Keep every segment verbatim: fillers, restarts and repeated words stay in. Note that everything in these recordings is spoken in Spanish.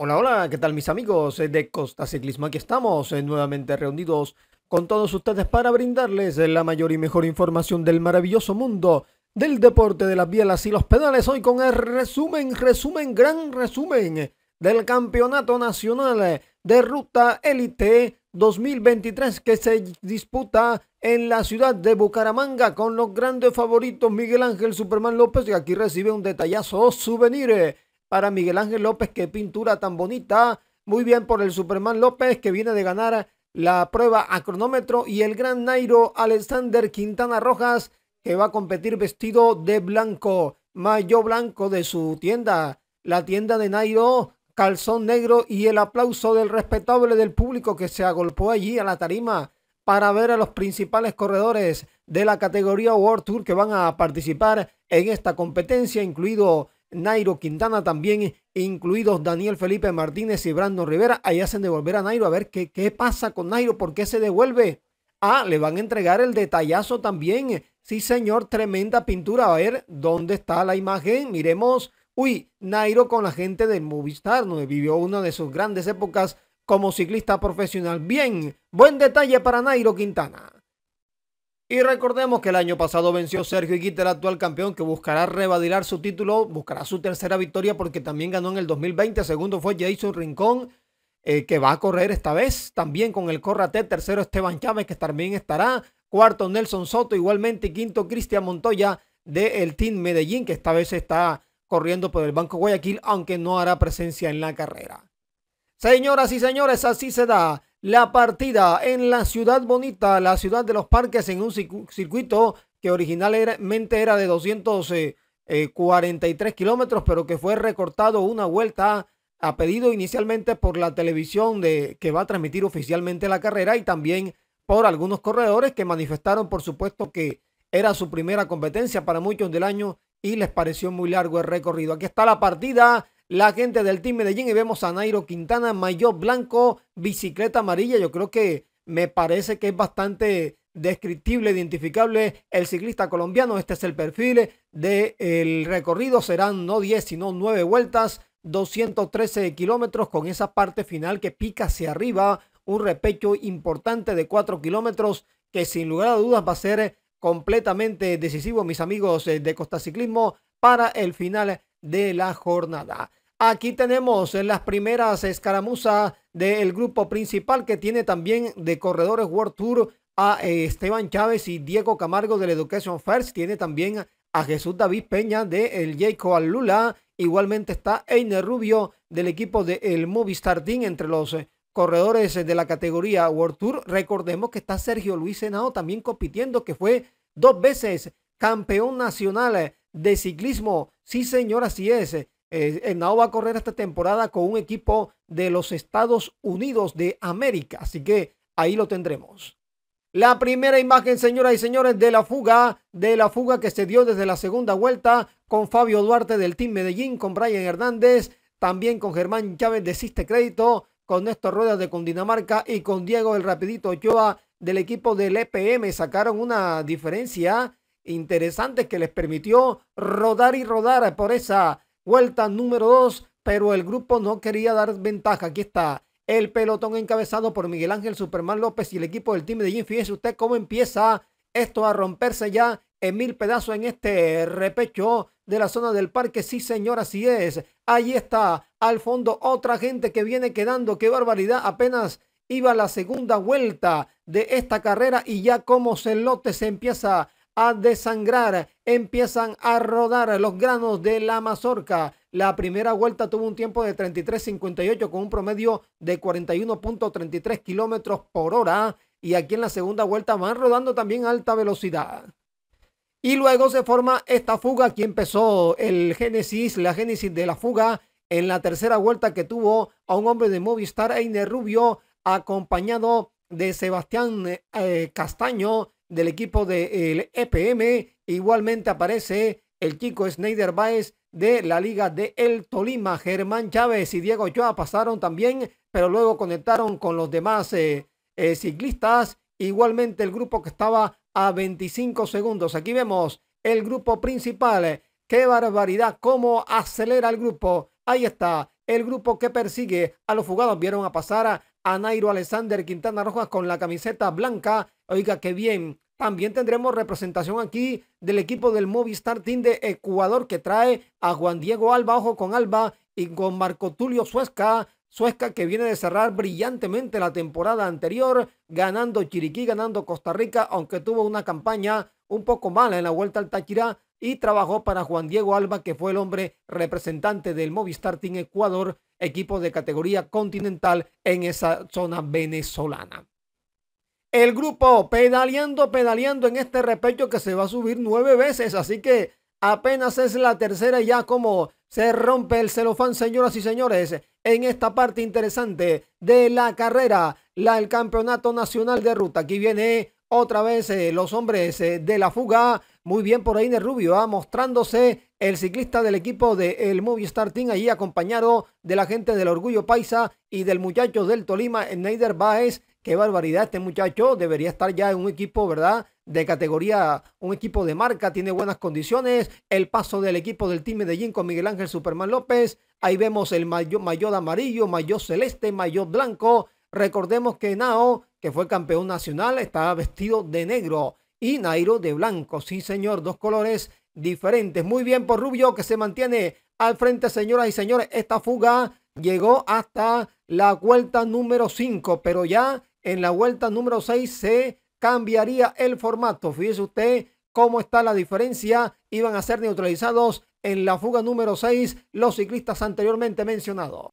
Hola, hola, ¿qué tal mis amigos de Costa Ciclismo? Aquí estamos nuevamente reunidos con todos ustedes para brindarles la mayor y mejor información del maravilloso mundo del deporte de las bielas y los pedales. Hoy con el resumen, resumen, gran resumen del Campeonato Nacional de Ruta Élite dos mil veintitrés que se disputa en la ciudad de Bucaramanga con los grandes favoritos Miguel Ángel Superman López, que aquí recibe un detallazo souvenir para Miguel Ángel López. Qué pintura tan bonita. Muy bien por el Superman López, que viene de ganar la prueba a cronómetro. Y el gran Nairo Alexander Quintana Rojas, que va a competir vestido de blanco. Maillot blanco de su tienda, la tienda de Nairo, calzón negro y el aplauso del respetable del público que se agolpó allí a la tarima para ver a los principales corredores de la categoría World Tour que van a participar en esta competencia, incluido Nairo Quintana, también incluidos Daniel Felipe Martínez y Brandon Rivera. Ahí hacen devolver a Nairo, a ver qué, qué pasa con Nairo, por qué se devuelve. Ah, le van a entregar el detallazo también. Sí señor, tremenda pintura. A ver, ¿dónde está la imagen? Miremos. Uy, Nairo con la gente del Movistar, donde vivió una de sus grandes épocas como ciclista profesional. Bien, buen detalle para Nairo Quintana. Y recordemos que el año pasado venció Sergio Higuita, el actual campeón, que buscará revalidar su título, buscará su tercera victoria porque también ganó en el dos mil veinte. Segundo fue Jason Rincón, eh, que va a correr esta vez también con el Corrate. Tercero Esteban Chaves, que también estará. Cuarto Nelson Soto, igualmente. Y quinto Cristian Montoya del Team Medellín, que esta vez está corriendo por el Banco Guayaquil, aunque no hará presencia en la carrera. Señoras y señores, así se da la partida en la ciudad bonita, la ciudad de los parques, en un circuito que originalmente era de doscientos cuarenta y tres kilómetros, pero que fue recortado una vuelta a pedido inicialmente por la televisión de, que va a transmitir oficialmente la carrera, y también por algunos corredores que manifestaron, por supuesto, que era su primera competencia para muchos del año y les pareció muy largo el recorrido. Aquí está la partida. La gente del Team Medellín, y vemos a Nairo Quintana, maillot blanco, bicicleta amarilla. Yo creo que me parece que es bastante descriptible, identificable el ciclista colombiano. Este es el perfil del recorrido. Serán no diez, sino nueve vueltas, doscientos trece kilómetros, con esa parte final que pica hacia arriba. Un repecho importante de cuatro kilómetros que sin lugar a dudas va a ser completamente decisivo, mis amigos de Costa Ciclismo, para el final de la jornada. Aquí tenemos las primeras escaramuzas del grupo principal, que tiene también de corredores World Tour a Esteban Chaves y Diego Camargo del Education First. Tiene también a Jesús David Peña del Jayco Alula. Igualmente está Einer Rubio del equipo del Movistar Team entre los corredores de la categoría World Tour. Recordemos que está Sergio Luis Henao también compitiendo, que fue dos veces campeón nacional de ciclismo. Sí señor, así es. Eh, Henao va a correr esta temporada con un equipo de los Estados Unidos de América, así que ahí lo tendremos. La primera imagen, señoras y señores, de la fuga, de la fuga que se dio desde la segunda vuelta, con Fabio Duarte del Team Medellín, con Brian Hernández, también con Germán Chaves de Siste Crédito, con Néstor Ruedas de Cundinamarca y con Diego el Rapidito Ochoa del equipo del E P M. Sacaron una diferencia interesantes que les permitió rodar y rodar por esa vuelta número dos, pero el grupo no quería dar ventaja. Aquí está el pelotón encabezado por Miguel Ángel Superman López y el equipo del Team Medellín. Fíjese usted cómo empieza esto a romperse ya en mil pedazos en este repecho de la zona del parque. Sí señor, así es. Ahí está al fondo otra gente que viene quedando. Qué barbaridad, apenas iba la segunda vuelta de esta carrera y ya como celote se empieza a a desangrar, empiezan a rodar los granos de la mazorca. La primera vuelta tuvo un tiempo de treinta y tres cincuenta y ocho con un promedio de cuarenta y uno punto treinta y tres kilómetros por hora, y aquí en la segunda vuelta van rodando también a alta velocidad. Y luego se forma esta fuga. Aquí empezó el génesis, la génesis de la fuga en la tercera vuelta, que tuvo a un hombre de Movistar, Einer Rubio, acompañado de Sebastián eh, Castaño del equipo del E P M. Igualmente aparece el chico Sneyder Báez de la Liga de El Tolima. Germán Chaves y Diego Ochoa pasaron también, pero luego conectaron con los demás eh, eh, ciclistas. Igualmente el grupo que estaba a veinticinco segundos. Aquí vemos el grupo principal. ¡Qué barbaridad! ¿Cómo acelera el grupo? Ahí está el grupo que persigue a los fugados. Vieron a pasar a Nairo Alexander Quintana Rojas con la camiseta blanca. Oiga, qué bien. También tendremos representación aquí del equipo del Movistar Team de Ecuador, que trae a Juan Diego Alba, ojo con Alba, y con Marco Tulio Suesca, Suesca que viene de cerrar brillantemente la temporada anterior, ganando Chiriquí, ganando Costa Rica, aunque tuvo una campaña un poco mala en la Vuelta al Táchira, y trabajó para Juan Diego Alba, que fue el hombre representante del Movistar Team Ecuador, equipo de categoría continental en esa zona venezolana. El grupo pedaleando, pedaleando en este repecho que se va a subir nueve veces, así que apenas es la tercera ya como se rompe el celofán, señoras y señores, en esta parte interesante de la carrera, la del Campeonato Nacional de Ruta. Aquí viene otra vez eh, los hombres eh, de la fuga. Muy bien por Einer Rubio, ¿ah? mostrándose el ciclista del equipo del Movistar Team, allí acompañado de la gente del Orgullo Paisa y del muchacho del Tolima, Sneyder Báez. Qué barbaridad, este muchacho debería estar ya en un equipo, ¿verdad?, de categoría, un equipo de marca, tiene buenas condiciones. El paso del equipo del Team Medellín con Miguel Ángel Superman López. Ahí vemos el maillot, maillot amarillo, maillot celeste, maillot blanco. Recordemos que Henao, que fue campeón nacional, estaba vestido de negro y Nairo de blanco. Sí, señor, dos colores diferentes. Muy bien por Rubio, que se mantiene al frente, señoras y señores. Esta fuga llegó hasta la vuelta número cinco, pero ya en la vuelta número seis se cambiaría el formato. Fíjese usted cómo está la diferencia. Iban a ser neutralizados en la fuga número seis los ciclistas anteriormente mencionados.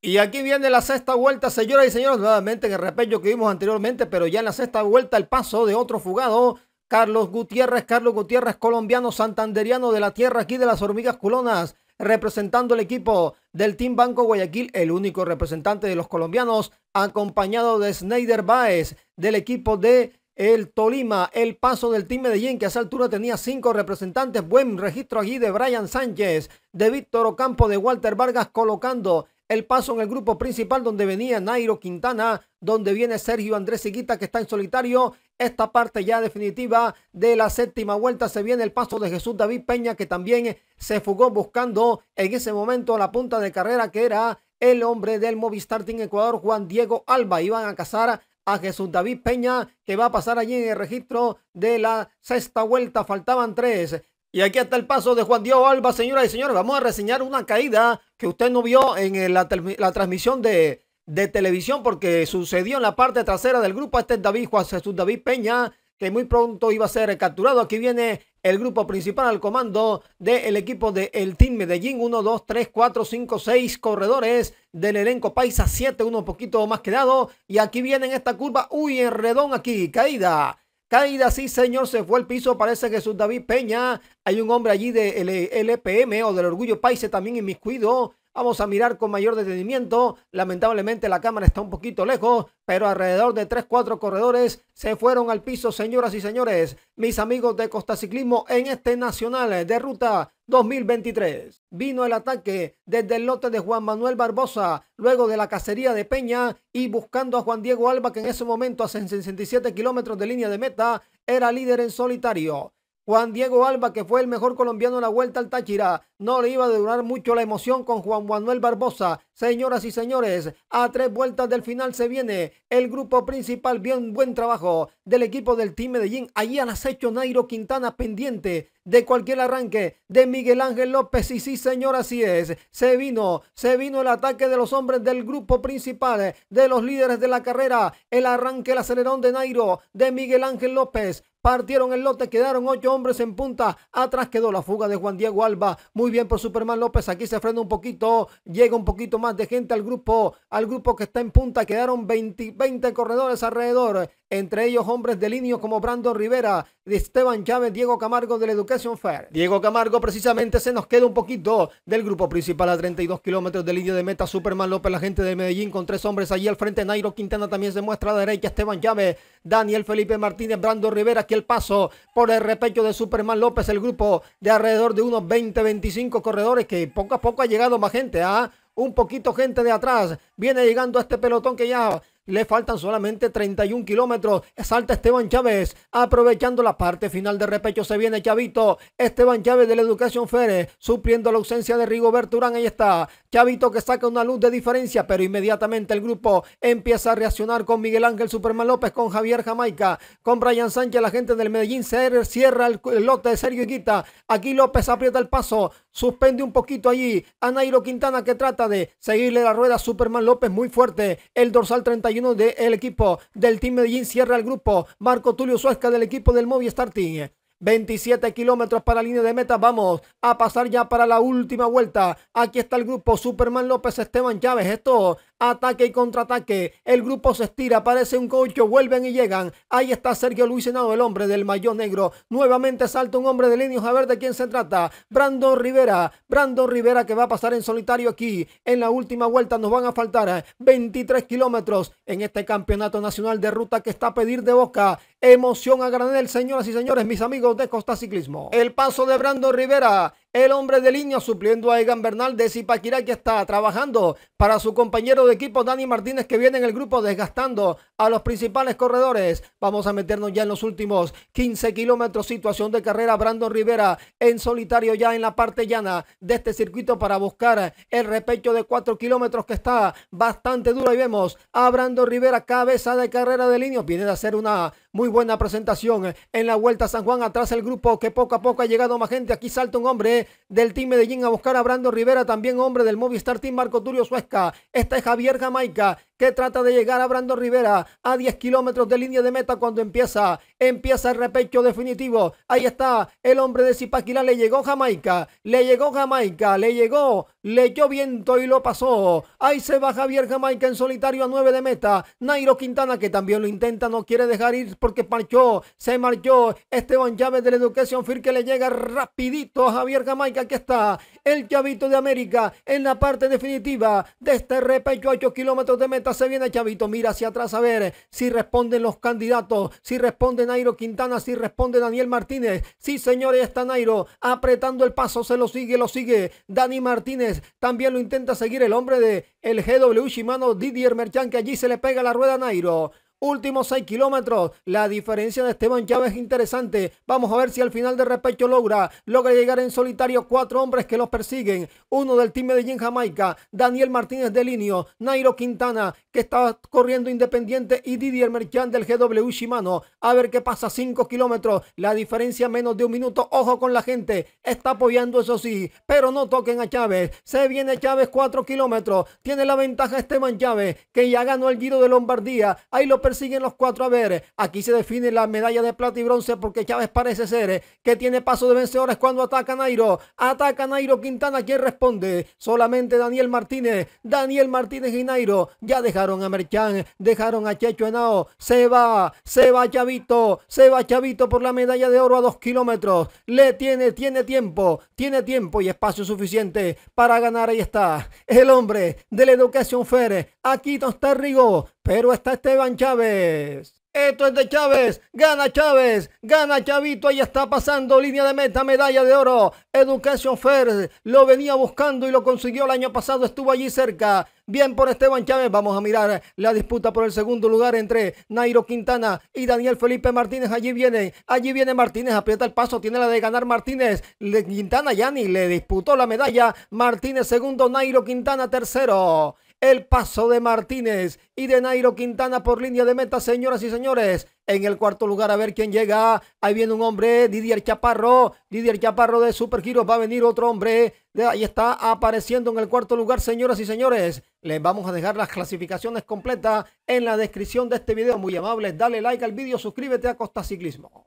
Y aquí viene la sexta vuelta, señoras y señores, nuevamente en el repello que vimos anteriormente, pero ya en la sexta vuelta el paso de otro fugado, Carlos Gutiérrez, Carlos Gutiérrez, colombiano, santanderiano de la tierra aquí de las hormigas culonas, representando el equipo del Team Banco Guayaquil, el único representante de los colombianos, acompañado de Sneyder Báez del equipo de el Tolima. El paso del Team Medellín, que a esa altura tenía cinco representantes. Buen registro allí de Brian Sánchez, de Víctor Ocampo, de Walter Vargas, colocando el paso en el grupo principal, donde venía Nairo Quintana, donde viene Sergio Andrés Higuita, que está en solitario. Esta parte ya definitiva de la séptima vuelta, se viene el paso de Jesús David Peña, que también se fugó buscando en ese momento la punta de carrera, que era el hombre del Movistar Team Ecuador, Juan Diego Alba. Iban a cazar a Jesús David Peña, que va a pasar allí en el registro de la sexta vuelta. Faltaban tres. Y aquí está el paso de Juan Diego Alba, señoras y señores. Vamos a reseñar una caída que usted no vio en la, la transmisión de, de televisión, porque sucedió en la parte trasera del grupo. Este es David, Juan Jesús David Peña, que muy pronto iba a ser capturado. Aquí viene el grupo principal al comando del equipo del Team Medellín. Uno, dos, tres, cuatro, cinco, seis corredores del elenco paisa. Siete, uno un poquito más quedado. Y aquí viene en esta curva. Uy, enredón aquí, caída. Caída, sí señor, se fue el piso, parece Jesús David Peña. Hay un hombre allí del E P M o del Orgullo Paisa también inmiscuido. Vamos a mirar con mayor detenimiento. Lamentablemente la cámara está un poquito lejos, pero alrededor de tres, cuatro corredores se fueron al piso, señoras y señores, mis amigos de Costa Ciclismo, en este Nacional de Ruta dos mil veintitrés. Vino el ataque desde el lote de Juan Manuel Barbosa, luego de la cacería de Peña y buscando a Juan Diego Alba, que en ese momento a sesenta y siete kilómetros de línea de meta era líder en solitario. Juan Diego Alba, que fue el mejor colombiano en la Vuelta al Táchira, no le iba a durar mucho la emoción con Juan Manuel Barbosa. Señoras y señores, a tres vueltas del final se viene el grupo principal. Bien, buen trabajo del equipo del Team Medellín. Allí al acecho Nairo Quintana, pendiente de cualquier arranque de Miguel Ángel López. Y sí, señor, así es. Se vino, se vino el ataque de los hombres del grupo principal, de los líderes de la carrera. El arranque, el acelerón de Nairo, de Miguel Ángel López. Partieron el lote, quedaron ocho hombres en punta. Atrás quedó la fuga de Juan Diego Alba. Muy bien por Superman López. Aquí se frena un poquito. Llega un poquito más de gente al grupo, al grupo que está en punta. Quedaron veinte, veinte corredores alrededor. Entre ellos hombres de línea como Brandon Rivera, Esteban Chaves, Diego Camargo de la Education First. Diego Camargo precisamente se nos queda un poquito del grupo principal a treinta y dos kilómetros de línea de meta. Superman López, la gente de Medellín con tres hombres allí al frente. Nairo Quintana también se muestra a la derecha. Esteban Chaves, Daniel Felipe Martínez, Brandon Rivera. Aquí el paso por el repecho de Superman López, el grupo de alrededor de unos veinte, veinticinco corredores, que poco a poco ha llegado más gente, ¿ah? ¿eh? Un poquito gente de atrás viene llegando a este pelotón que ya Le faltan solamente treinta y un kilómetros. Salta Esteban Chaves, aprovechando la parte final de repecho. Se viene Chavito. Esteban Chaves de la Education First, supliendo la ausencia de Rigoberto Urán. Ahí está Chavito, que saca una luz de diferencia, pero inmediatamente el grupo empieza a reaccionar con Miguel Ángel Superman López, con Javier Jamaica, con Brian Sánchez. La gente del Medellín se cierra el lote de Sergio Higuita. Aquí López aprieta el paso, suspende un poquito allí a Nairo Quintana, que trata de seguirle la rueda. Superman López muy fuerte, el dorsal treinta y uno del equipo del Team Medellín cierra el grupo. Marco Tulio Suesca del equipo del Movistar Team. veintisiete kilómetros para línea de meta. Vamos a pasar ya para la última vuelta. Aquí está el grupo: Superman López, Esteban Chaves. Esto, ataque y contraataque. El grupo se estira, parece un cocho, vuelven y llegan. Ahí está Sergio Luis Henao, el hombre del maillot negro. Nuevamente salta un hombre de línea. A ver de quién se trata. Brandon Rivera. Brandon Rivera, que va a pasar en solitario aquí. En la última vuelta nos van a faltar veintitrés kilómetros en este campeonato nacional de ruta que está a pedir de boca. Emoción a granel, señoras y señores, mis amigos de Costa Ciclismo. El paso de Brandon Rivera, el hombre de línea, supliendo a Egan Bernal de Zipaquirá, que está trabajando para su compañero de equipo Dani Martínez, que viene en el grupo desgastando a los principales corredores. Vamos a meternos ya en los últimos quince kilómetros. Situación de carrera: Brandon Rivera en solitario ya en la parte llana de este circuito para buscar el repecho de cuatro kilómetros, que está bastante duro. Y vemos a Brandon Rivera, cabeza de carrera de línea, viene de hacer una muy buena presentación en la Vuelta a San Juan. Atrás el grupo, que poco a poco ha llegado más gente. Aquí salta un hombre del Team Medellín a buscar a Brandon Rivera, también hombre del Movistar Team, Marco Tulio Suesca. Este es Javier Jamaica, que trata de llegar a Brandon Rivera a diez kilómetros de línea de meta cuando empieza, empieza el repecho definitivo. Ahí está el hombre de Zipaquirá, le llegó Jamaica, le llegó Jamaica, le llegó, le echó viento y lo pasó. Ahí se va Javier Jamaica en solitario a nueve de meta. Nairo Quintana, que también lo intenta, no quiere dejar ir porque marchó, se marchó Esteban Chaves de la Education First, que le llega rapidito a Javier Jamaica. Que está el Chavito de América en la parte definitiva de este repecho a ocho kilómetros de meta. Se viene Chavito, mira hacia atrás a ver si responden los candidatos, si responde Nairo Quintana, si responde Daniel Martínez. Sí, señores, está Nairo apretando el paso, se lo sigue, lo sigue Dani Martínez, también lo intenta seguir el hombre de el G W Shimano, Didier Merchán, que allí se le pega la rueda a Nairo. Últimos seis kilómetros, la diferencia de Esteban Chaves es interesante. Vamos a ver si al final de repecho logra logra llegar en solitario. Cuatro hombres que los persiguen: uno del Team Medellín, Jamaica, Daniel Martínez de Linio, Nairo Quintana, que está corriendo independiente, y Didier Merchán del G W Shimano. A ver qué pasa. Cinco kilómetros, la diferencia menos de un minuto. Ojo con la gente, está apoyando, eso sí, pero no toquen a Chaves. Se viene Chaves, cuatro kilómetros, tiene la ventaja Esteban Chaves, que ya ganó el Giro de Lombardía. Ahí lo persiguen los cuatro. A ver, aquí se define la medalla de plata y bronce, porque Chaves parece ser que tiene paso de vencedores cuando ataca Nairo. Ataca Nairo Quintana. ¿Quién responde? Solamente Daniel Martínez. Daniel Martínez y Nairo ya dejaron a Merchán, dejaron a Checho Henao. Se va, se va Chavito, se va Chavito por la medalla de oro a dos kilómetros. Le tiene, tiene tiempo, tiene tiempo y espacio suficiente para ganar. Ahí está el hombre de la Education First. Aquí no está Rigo, pero está Esteban Chaves. Esto es de Chaves, gana Chaves, gana Chavito. Ahí está pasando línea de meta, medalla de oro. Education First lo venía buscando y lo consiguió el año pasado, estuvo allí cerca. Bien por Esteban Chaves. Vamos a mirar la disputa por el segundo lugar entre Nairo Quintana y Daniel Felipe Martínez. Allí viene, allí viene Martínez, aprieta el paso, tiene la de ganar Martínez. Quintana ya ni le disputó la medalla. Martínez segundo, Nairo Quintana tercero. El paso de Martínez y de Nairo Quintana por línea de meta, señoras y señores. En el cuarto lugar, a ver quién llega. Ahí viene un hombre, Didier Chaparro. Didier Chaparro de Supergiros. Va a venir otro hombre. Ahí está apareciendo en el cuarto lugar, señoras y señores. Les vamos a dejar las clasificaciones completas en la descripción de este video. Muy amables, dale like al video, suscríbete a Costa Ciclismo.